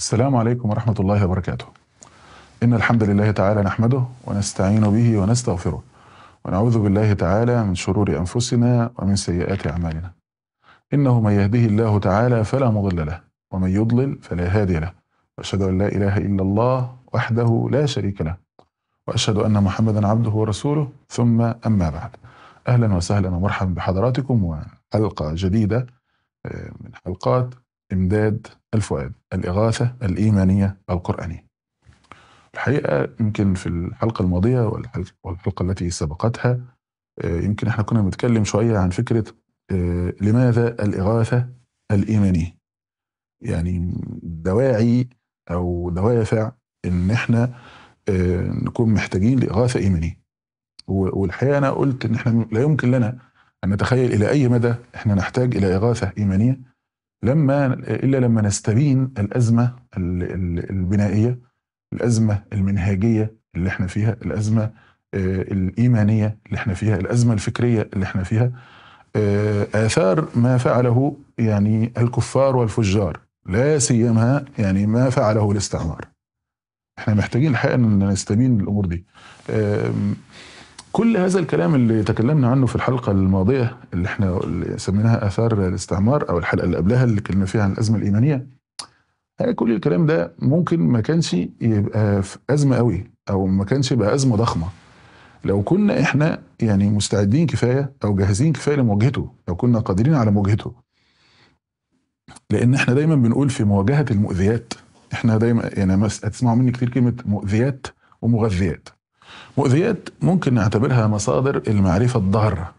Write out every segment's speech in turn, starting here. السلام عليكم ورحمة الله وبركاته. إن الحمد لله تعالى نحمده ونستعين به ونستغفره ونعوذ بالله تعالى من شرور أنفسنا ومن سيئات أعمالنا. إنه من يهده الله تعالى فلا مضل له ومن يضلل فلا هادي له، وأشهد أن لا إله إلا الله وحده لا شريك له وأشهد أن محمدا عبده ورسوله، ثم أما بعد. أهلا وسهلا ومرحبا بحضراتكم وحلقة جديدة من حلقات إمداد الفؤاد، الإغاثة الإيمانية القرآنية. الحقيقة يمكن في الحلقة الماضية والحلقة التي سبقتها يمكن احنا كنا بنتكلم شوية عن فكرة لماذا الإغاثة الإيمانية، يعني دواعي أو دوافع إن احنا نكون محتاجين لإغاثة إيمانية. والحقيقة أنا قلت إن احنا لا يمكن لنا أن نتخيل إلى أي مدى احنا نحتاج إلى إغاثة إيمانية إلا لما نستبين الأزمة البنائية، الأزمة المنهجية اللي احنا فيها، الأزمة الإيمانية اللي احنا فيها، الأزمة الفكرية اللي احنا فيها، آثار ما فعله يعني الكفار والفجار، لا سيما يعني ما فعله الاستعمار. احنا محتاجين الحقيقة ان نستبين الأمور دي. كل هذا الكلام اللي تكلمنا عنه في الحلقة الماضية اللي احنا سميناها آثار الاستعمار، أو الحلقة اللي قبلها اللي اتكلمنا فيها عن الأزمة الإيمانية، كل الكلام ده ممكن ما كانش يبقى في أزمة قوي، أو ما كانش يبقى أزمة ضخمة لو كنا احنا يعني مستعدين كفاية أو جاهزين كفاية لمواجهته، لو كنا قادرين على مواجهته. لأن احنا دايما بنقول في مواجهة المؤذيات، احنا دايما يعني هتسمعوا مني كتير كلمة مؤذيات ومغذيات. مؤذيات ممكن نعتبرها مصادر المعرفة الضارة،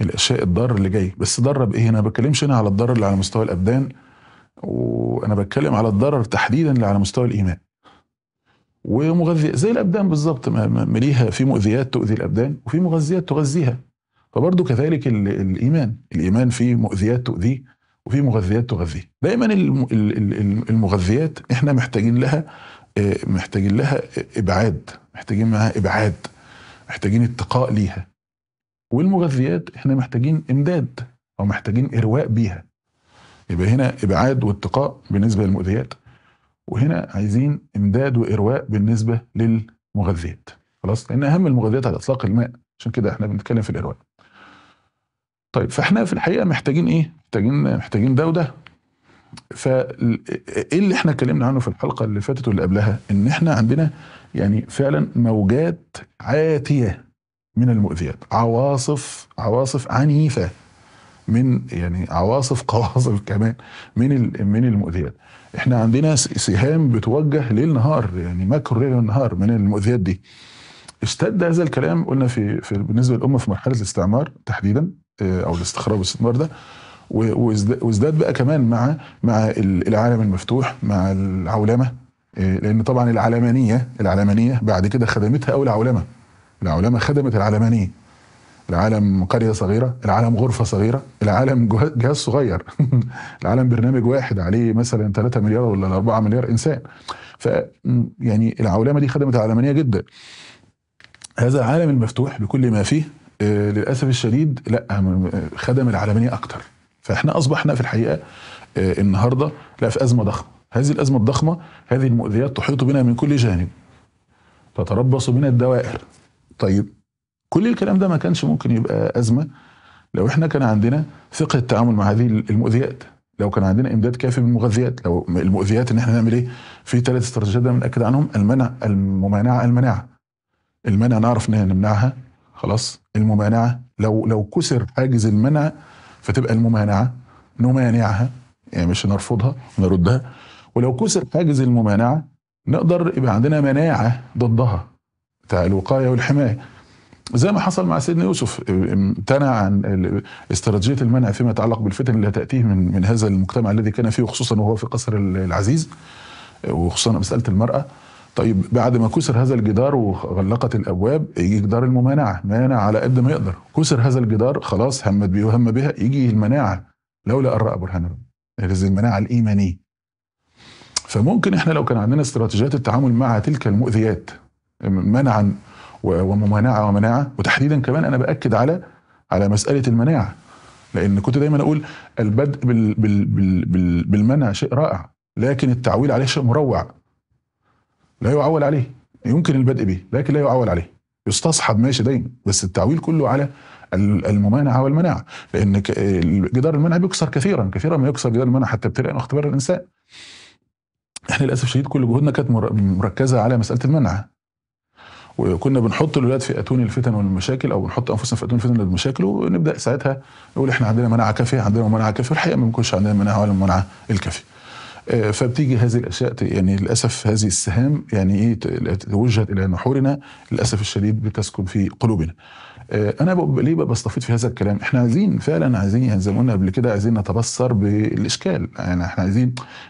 الأشياء الضارة اللي جاي. بس ضارة بإيه؟ أنا بتكلمش هنا على الضرر اللي على مستوى الأبدان، وأنا بتكلم على الضرر تحديدا اللي على مستوى الإيمان. ومغذية زي الأبدان بالظبط، مليها في مؤذيات تؤذي الأبدان وفي مغذيات تغذيها. فبرضه كذلك الإيمان فيه مؤذيات تؤذيه وفي مغذيات تغذيه. دايما المغذيات إحنا محتاجين لها إبعاد، محتاجين معها إبعاد، محتاجين اتقاء ليها. والمغذيات احنا محتاجين إمداد أو محتاجين إرواء بيها. يبقى هنا إبعاد واتقاء بالنسبة للمؤذيات، وهنا عايزين إمداد وإرواء بالنسبة للمغذيات. خلاص؟ لأن أهم المغذيات على إطلاق الماء، عشان كده احنا بنتكلم في الإرواء. طيب، فاحنا في الحقيقة محتاجين إيه؟ محتاجين ده وده. فإيه اللي احنا اتكلمنا عنه في الحلقة اللي فاتت واللي قبلها؟ إن احنا عندنا يعني فعلا موجات عاتية من المؤذيات، عواصف عنيفة من يعني قواصف كمان من المؤذيات. احنا عندنا سهام بتوجه ليل نهار، يعني مكر ليل نهار من المؤذيات دي. اشتد هذا الكلام قلنا في بالنسبة للأمة في مرحلة الاستعمار تحديدا، أو الاستخراب والاستثمار ده، وازداد بقى كمان مع العالم المفتوح، مع العولمة. لأن طبعا العلمانية بعد كده خدمتها أول العولمة خدمت العلمانية. العالم قرية صغيرة، العالم غرفة صغيرة، العالم جهاز صغير العالم برنامج واحد عليه مثلا 3 مليار ولا 4 مليار إنسان. فيعني العولمة دي خدمت العلمانية جدا. هذا العالم المفتوح بكل ما فيه للأسف الشديد لا خدم العلمانية أكتر. فاحنا أصبحنا في الحقيقة النهاردة لا في أزمة ضخمة. هذه الأزمة الضخمة، هذه المؤذيات تحيط بنا من كل جانب، تتربص بنا الدوائر. طيب، كل الكلام ده ما كانش ممكن يبقى أزمة لو احنا كان عندنا ثقة التعامل مع هذه المؤذيات، لو كان عندنا إمداد كافي من المغذيات. لو المؤذيات إن احنا نعمل إيه؟ في 3 استراتيجيات ده بنأكد عنهم: المنع، الممانعة، المناعة. المنع نعرف نمنعها، خلاص. الممانعة لو كسر حاجز المنع فتبقى الممانعة نمانعها، يعني مش نرفضها ونردها. ولو كسر حاجز الممانعة نقدر يبقى عندنا مناعة ضدها، بتاع الوقاية والحماية، زي ما حصل مع سيدنا يوسف. امتنع عن استراتيجية المنع فيما يتعلق بالفتن اللي هتأتيه من هذا المجتمع الذي كان فيه، خصوصا وهو في قصر العزيز، وخصوصا مسألة المرأة. طيب، بعد ما كسر هذا الجدار وغلقت الابواب يجي جدار الممانعه، مانع على قد ما يقدر. كسر هذا الجدار، خلاص، همت بيه وهم بها، يجي المناعه لولا ان راى برهان ربه، لازم المناعه الايمانيه. فممكن احنا لو كان عندنا استراتيجيات التعامل مع تلك المؤذيات، منعا وممانعه ومناعه. وتحديدا كمان انا باكد على مساله المناعه، لان كنت دايما اقول البدء بالمنع شيء رائع، لكن التعويل عليه شيء مروع لا يعول عليه، يمكن البدء به لكن لا يعول عليه، يستصحب ماشي دايما، بس التعويل كله على الممانعه والمناعه، لان جدار المنع بيكسر كثيرا كثيرا، ما يكسر جدار المنع حتى ابتلاء واختبار الانسان. احنا للاسف الشديد كل جهودنا كانت مركزه على مساله المنع، وكنا بنحط الولاد في اتون الفتن والمشاكل، او بنحط انفسنا في اتون الفتن والمشاكل، ونبدا ساعتها نقول احنا عندنا مناعه كافيه، عندنا مناعه كافيه، والحقيقه ما بنكونش عندنا مناعه ولا المناعه الكافيه. فبتيجي هذه الاشياء يعني للاسف، هذه السهام يعني ايه توجهت الى نحورنا للاسف الشديد بتسكن في قلوبنا. انا ليه بقى بستفيض في هذا الكلام؟ احنا عايزين فعلا، عايزين زي ما قلنا قبل كده، عايزين نتبصر بالاشكال، يعني احنا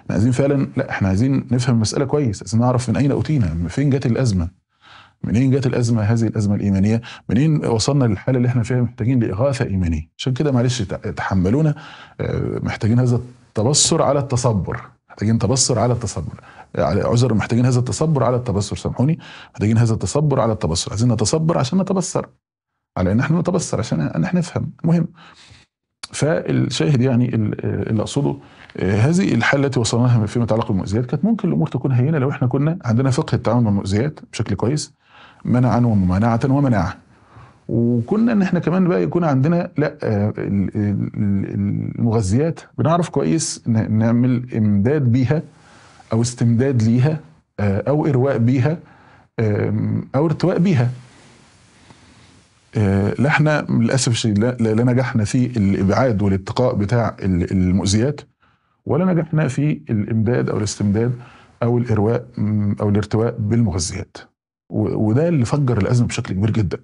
عايزين فعلا، لا احنا عايزين نفهم المساله كويس، عايزين نعرف من اين اوتينا، فين جت الازمه، منين جت الازمه، هذه الازمه الايمانيه، منين وصلنا للحاله اللي احنا فيها محتاجين لاغاثه ايمانيه. عشان كده معلش تحملونا، محتاجين هذا التبصر على التصبر، محتاجين تبصر على التصبر، عذر، محتاجين هذا التصبر على التبصر، سامحوني، محتاجين هذا التصبر على التبصر، عايزين نتصبر عشان نتبصر، على ان احنا نتبصر عشان ان احنا نفهم. المهم فالشاهد يعني اللي اقصده، هذه الحاله التي وصلنا لها فيما يتعلق بالمؤذيات كانت ممكن الامور تكون هينه لو احنا كنا عندنا فقه التعامل مع المؤذيات بشكل كويس، منعا وممانعه ومناعه، وكنا ان احنا كمان بقى يكون عندنا لا المغذيات بنعرف كويس نعمل امداد بيها او استمداد ليها او ارواء بيها او ارتواء بيها. لا احنا للاسف الشديد لا نجحنا في الابعاد والاتقاء بتاع المؤذيات، ولا نجحنا في الامداد او الاستمداد او الارواء او الارتواء بالمغذيات، وده اللي فجر الازمه بشكل كبير جدا.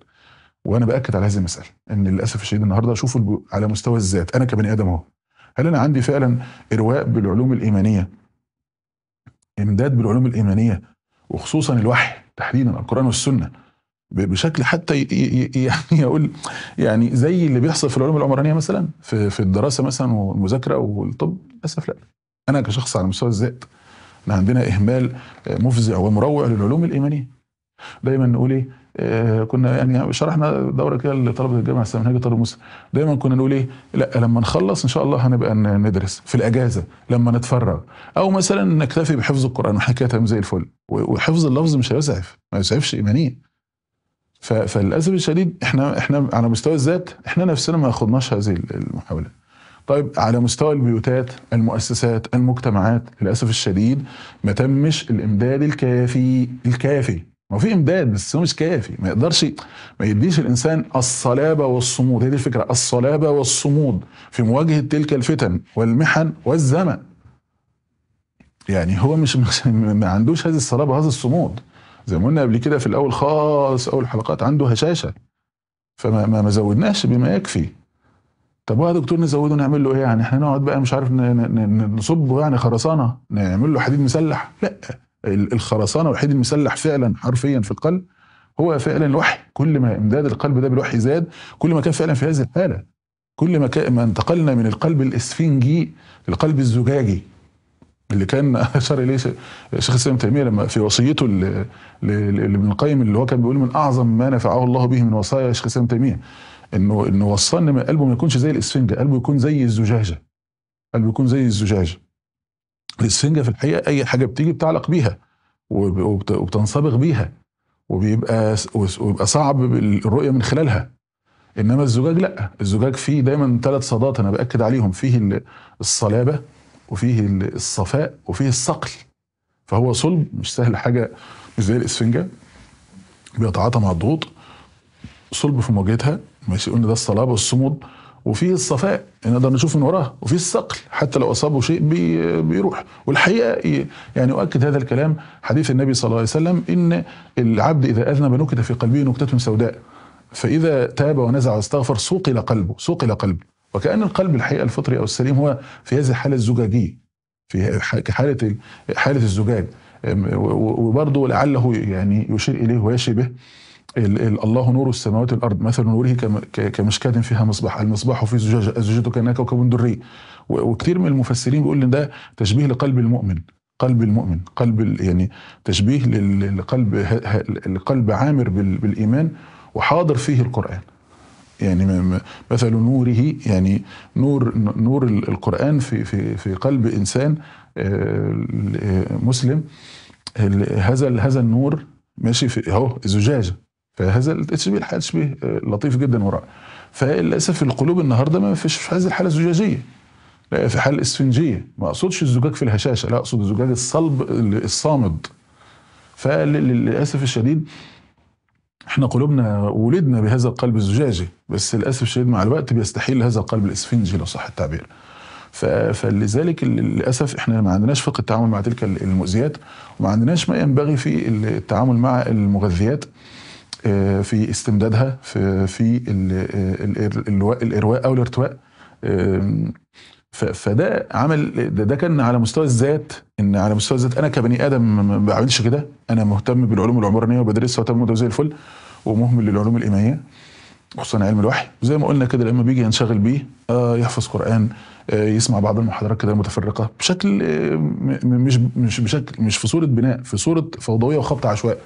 وانا باكد على هذه المساله، ان للاسف الشديد النهارده اشوفه على مستوى الذات، انا كبني ادم اهو، هل انا عندي فعلا ارواء بالعلوم الايمانيه، امداد بالعلوم الايمانيه، وخصوصا الوحي تحديدا القران والسنه بشكل حتى يعني اقول يعني زي اللي بيحصل في العلوم العمرانيه مثلا، في الدراسه مثلا والمذاكره والطب؟ للاسف لا. انا كشخص على مستوى الذات احنا عندنا اهمال مفزع ومروع للعلوم الايمانيه. دايما نقول ايه، كنا يعني شرحنا دوره كده لطلبه الجامعه السمنهاجي طالب مسلم، دايما كنا نقول ايه، لا لما نخلص ان شاء الله هنبقى ندرس في الاجازه، لما نتفرغ، او مثلا نكتفي بحفظ القران وحكايه تمام زي الفل، وحفظ اللفظ مش هيسعف، ما يسعفش ايمانيه. فللاسف الشديد احنا على مستوى الذات احنا نفسنا ما اخدناش هذه المحاوله. طيب على مستوى البيوتات، المؤسسات، المجتمعات، للاسف الشديد ما تمش الامداد الكافي. ما في امداد بس هو مش كافي، ما يقدرش، ما يديش الانسان الصلابه والصمود، هي دي الفكره، الصلابه والصمود في مواجهه تلك الفتن والمحن والزمن. يعني هو مش ما عندوش هذه الصلابه وهذا الصمود، زي ما قلنا قبل كده في الاول خالص اول حلقات، عنده هشاشه، فما زودناش بما يكفي. طب هو يا دكتور نزوده نعمل له ايه؟ يعني احنا نقعد بقى مش عارف نصبه يعني خرسانه، نعمل له حديد مسلح؟ لا، الخرسانه والحديد المسلح فعلا حرفيا في القلب هو فعلا الوحي. كل ما امداد القلب ده بالوحي زاد، كل ما كان فعلا في هذه الحاله، كل ما انتقلنا من القلب الاسفنجي للقلب الزجاجي، اللي كان اشار اليه شيخ الاسلام تيميه لما في وصيته لابن القيم، اللي هو كان بيقول من اعظم ما نفعه الله به من وصايا شيخ الاسلام تيميه انه وصلنا من قلبه ما يكونش زي الاسفنجه، قلبه يكون زي الزجاجه، قلبه يكون زي الزجاجه. الاسفنجه في الحقيقه اي حاجه بتيجي بتعلق بيها وبتنصبغ بيها، وبيبقى صعب الرؤيه من خلالها. انما الزجاج لا، الزجاج فيه دايما ثلاث صدات انا باكد عليهم، فيه الصلابه وفيه الصفاء وفيه الصقل، فهو صلب مش سهل، حاجه مش زي الاسفنجه، بيتعاطى مع الضغوط، صلب في مواجهتها، ماشي، قلنا ده الصلابه والصمود، وفيه الصفاء نقدر نشوف من وراه، وفيه الصقل حتى لو اصابه شيء بيروح. والحقيقه يعني اؤكد هذا الكلام حديث النبي صلى الله عليه وسلم، ان العبد اذا اذنب نكت في قلبه نكته سوداء، فاذا تاب ونزع واستغفر سوقل قلبه. وكأن القلب الحقيقة الفطري أو السليم هو في هذه الحالة الزجاجية، في حالة الزجاج. وبرضه لعله يعني يشير إليه ويشي به، الله نور السماوات والأرض، مثل نوره كمشكاة فيها مصباح، المصباح في زجاجة، الزجاجة كأنها كوكب دري. وكثير من المفسرين بيقول إن ده تشبيه لقلب المؤمن، يعني تشبيه للقلب، القلب عامر بالإيمان وحاضر فيه القرآن. يعني مثل نوره، يعني نور القرآن في قلب إنسان مسلم. هذا النور ماشي في اهو زجاجه، فهذا التشبيه لطيف جدا ورائع. فللاسف القلوب النهارده ما فيش في هذه الحاله زجاجيه، لا في حاله اسفنجيه. ما اقصدش الزجاج في الهشاشه، لا اقصد الزجاج الصلب الصامد. فللاسف الشديد احنا قلوبنا ولدنا بهذا القلب الزجاجي، بس للاسف الشديد مع الوقت بيستحيل هذا القلب الاسفنجي لو صح التعبير. فلذلك للأسف احنا ما عندناش فقه التعامل مع تلك المؤذيات، وما عندناش ما ينبغي في التعامل مع المغذيات في استمدادها في الإرواء أو الارتواء. فده عمل ده كان على مستوى الذات، ان على مستوى الذات انا كبني ادم ما بعملش كده، انا مهتم بالعلوم العمرانيه وبدرسها وتمام زي الفل، ومهمل للعلوم الإيمانية خصوصا علم الوحي. وزي ما قلنا كده لما بيجي ينشغل بيه يحفظ قرآن، يسمع بعض المحاضرات كده متفرقة بشكل مش في صورة بناء، في صورة فوضوية وخبط عشواء،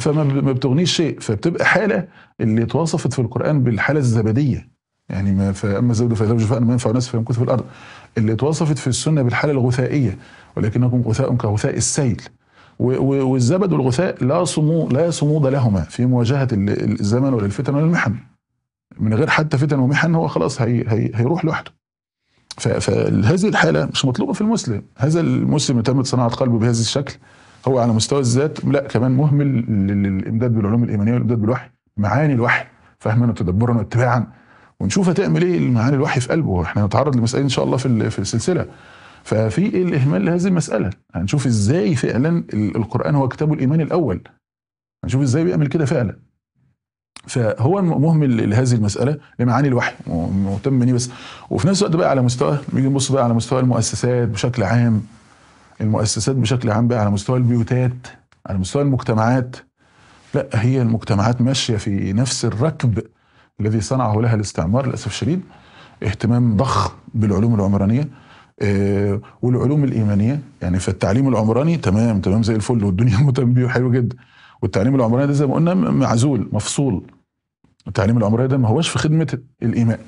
فما بتغنيش شيء. فبتبقى حالة اللي اتوصفت في القرآن بالحالة الزبدية، يعني ما فأما الزبد فيزوج فأنا ما ينفع ناس فيمكث في الأرض، اللي اتوصفت في السنة بالحالة الغثائية، ولكنكم غثاء كغثاء السيل. والزبد والغثاء لا صمود لهما في مواجهة الزمن والفتن والمحن، من غير حتى فتن ومحن هو خلاص هيروح لوحده. فهذه الحالة مش مطلوبة في المسلم. هذا المسلم تمت صناعة قلبه بهذا الشكل، هو على مستوى الذات لا كمان مهمل للإمداد بالعلوم الإيمانية والإمداد بالوحي، معاني الوحي فهما وتدبرا واتباعا، ونشوف هتعمل ايه المعاني الوحي في قلبه. احنا هنتعرض لمسائل ان شاء الله في السلسلة. ففي الإهمال لهذه المسألة، هنشوف إزاي فعلا القرآن هو كتابه الإيمان الأول، هنشوف إزاي بيعمل كده فعلا. فهو مهمل لهذه المسألة لمعاني الوحي، مهتم بيه بس. وفي نفس الوقت بقى على مستوى بيجي نبص بقى على مستوى المؤسسات بشكل عام، بقى على مستوى البيوتات، على مستوى المجتمعات. لا، هي المجتمعات ماشية في نفس الركب الذي صنعه لها الاستعمار للأسف الشديد، اهتمام ضخم بالعلوم العمرانية والعلوم الإيمانية. يعني فالتعليم العمراني تمام زي الفل، والدنيا مهتم بيه وحلو جدا، والتعليم العمراني ده زي ما قلنا معزول مفصول. التعليم العمراني ده ما هوش في خدمة الإيمان،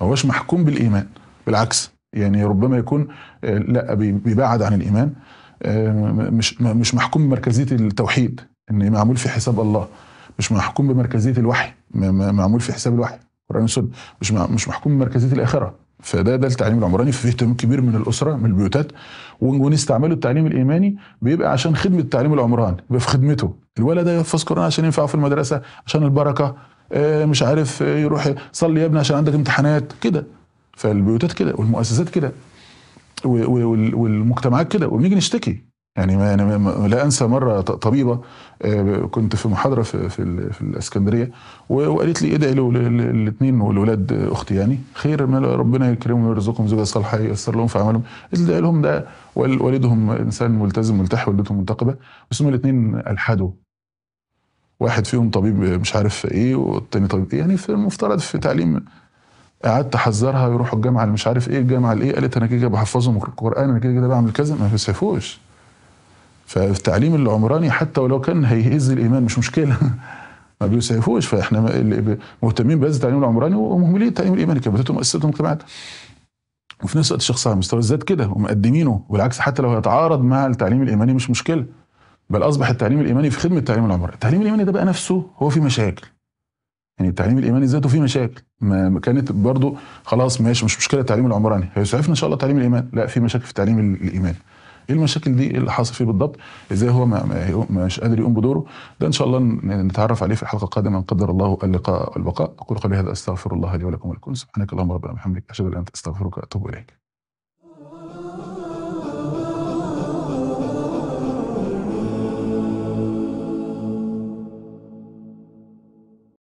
ما هوش محكوم بالإيمان، بالعكس يعني ربما يكون لا بيبعد عن الإيمان، مش محكوم بمركزية التوحيد إن معمول في حساب الله، مش محكوم بمركزية الوحي معمول في حساب الوحي القرآن والسنة، مش محكوم بمركزية الآخرة. فده التعليم العمراني، ففيه اهتمام كبير من الاسره من البيوتات، ونستعمله التعليم الايماني بيبقى عشان خدمه التعليم العمراني، بيبقى في خدمته. الولد ده يحفظ قران عشان ينفعه في المدرسه، عشان البركه، مش عارف يروح صلي يا ابني عشان عندك امتحانات كده. فالبيوتات كده، والمؤسسات كده، والمجتمعات كده. وبنيجي نشتكي، يعني لا انسى مره طبيبه كنت في محاضره في الاسكندريه، وقالت لي ادعي له الاثنين والولاد اختي يعني خير، ما ربنا يكرمهم ويرزقهم زوجه صالحه ييسر لهم في اعمالهم. ادعي لهم، ده والدهم انسان ملتزم ملتحي، والدتهم منتقبه، بس هم الاثنين الحدوا، واحد فيهم طبيب مش عارف ايه والثاني طبيب ايه، يعني في المفترض في تعليم. قعدت احذرها يروحوا الجامعه اللي مش عارف ايه، الجامعه الايه، قالت انا كده بحفظهم القران، انا كده بعمل كذا، ما بيسعفوش. فالتعليم العمراني حتى ولو كان هيهز الإيمان مش مشكلة، ما بيسعفوش. فإحنا مهتمين بهذا التعليم العمراني ومهملين التعليم الإيماني، كبتتهم مؤسستهم مجتمعات. وفي نفس الوقت الشخص على مستوى الذات كده ومقدمينه، والعكس حتى لو هيتعارض مع التعليم الإيماني مش مشكلة، بل أصبح التعليم الإيماني في خدمة التعليم العمراني. التعليم الإيماني ده بقى نفسه هو فيه مشاكل، يعني التعليم الإيماني ذاته فيه مشاكل. ما كانت برضه خلاص ماشي مش مشكلة التعليم العمراني، هيسعفنا إن شاء الله تعليم الإيمان، لا في مشاكل في التعليم الإيماني. ايه المشاكل دي؟ اللي حاصل فيه بالضبط؟ ازاي هو مش قادر يقوم بدوره؟ ده ان شاء الله نتعرف عليه في الحلقه القادمه ان قدر الله اللقاء والبقاء. اقول قولي هذا، استغفر الله لي ولكم سبحانك اللهم ربنا وبحمدك، اشهد ان لا اله الا انت، استغفرك واتوب اليك.